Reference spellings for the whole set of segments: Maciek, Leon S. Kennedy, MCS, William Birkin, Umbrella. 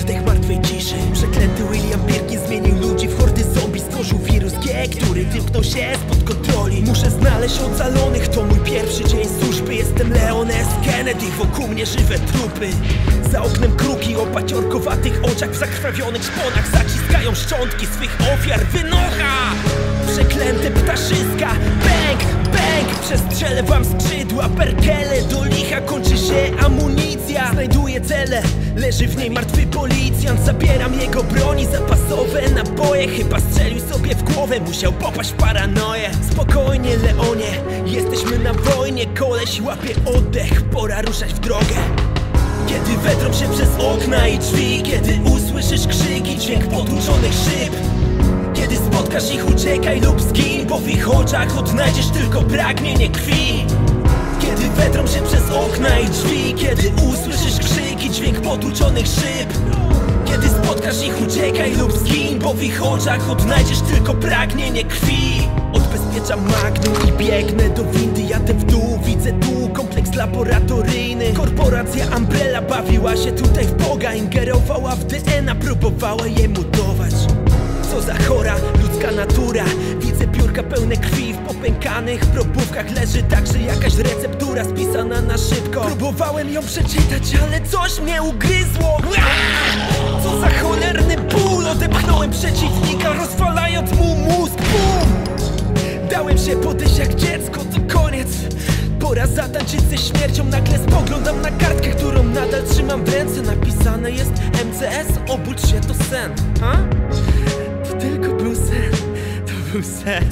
oddech martwej ciszy. Przeklęty William Birkin zmienił ludzi w hordy zombie. Stworzył wirus G, który wymknął się spod kontroli. Muszę znaleźć ocalonych, to mój pierwszy dzień służby. Jestem Leon S. Kennedy, wokół mnie żywe trupy. Za oknem kruki o paciorkowatych oczach. W zakrwawionych szponach zaciskają szczątki swych ofiar. Wynocha! Przeklęte ptaszyska! Bęk! Bęk! Przestrzelę wam skrzydła, perkele. Do licha kończy się amunicja. Znajduję cele, leży w niej martwy policjant. Zabieram jego broni, zapasowe naboje. Chyba strzelił sobie w głowę, musiał popaść w paranoję. Spokojnie Leonie, jesteśmy na wojnie. Koleś łapie oddech, pora ruszać w drogę. Kiedy wetrą się przez okna i drzwi, kiedy usłyszysz krzyki, dźwięk potłuczonych szyb, kiedy spotkasz ich, uciekaj lub zgin, bo w ich oczach odnajdziesz tylko pragnienie krwi. Kiedy wetrą się przez okna i drzwi, kiedy usłyszysz krzyki, dźwięk potłuczonych szyb, kiedy spotkasz ich, uciekaj lub zgin, bo w ich oczach odnajdziesz tylko pragnienie krwi. Odbezpieczam magnum i biegnę do windy, jadę w dół, widzę tu kompleks laboratoryjny. Korporacja Umbrella bawiła się tutaj w Boga, ingerowała w DNA, próbowała je mutować. Co za chora ludzka natura. Widzę piórka pełne krwi, w popękanych probówkach leży także jakaś receptura spisana na szybko. Próbowałem ją przeczytać, ale coś mnie ugryzło. Co za cholerny ból, odepchnąłem przeciwnika, rozwalając mu mózg. Bum! Dałem się podejść jak dziecko, to koniec. Pora zatańczyć ze śmiercią, nagle spoglądam na kartkę, którą nadal trzymam w ręce. Napisane jest MCS, obudź się, to sen. A? To tylko był sen, to był sen.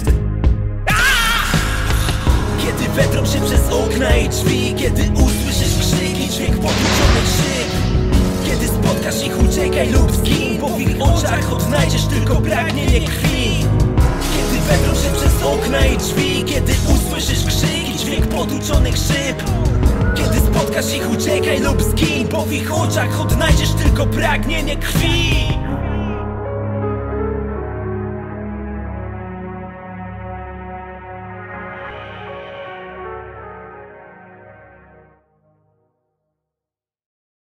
Kiedy wetrą się przez okna i drzwi, kiedy usłyszysz krzyki, dźwięk potłuczonych szyb, kiedy spotkasz ich, uciekaj lub zgin, bo w ich oczach odnajdziesz tylko pragnienie krwi. Kiedy wetrą się przez okna i drzwi, kiedy usłyszysz krzyki, dźwięk potłuczonych szyb, kiedy spotkasz ich, uciekaj lub zgin, bo w ich oczach odnajdziesz tylko pragnienie krwi.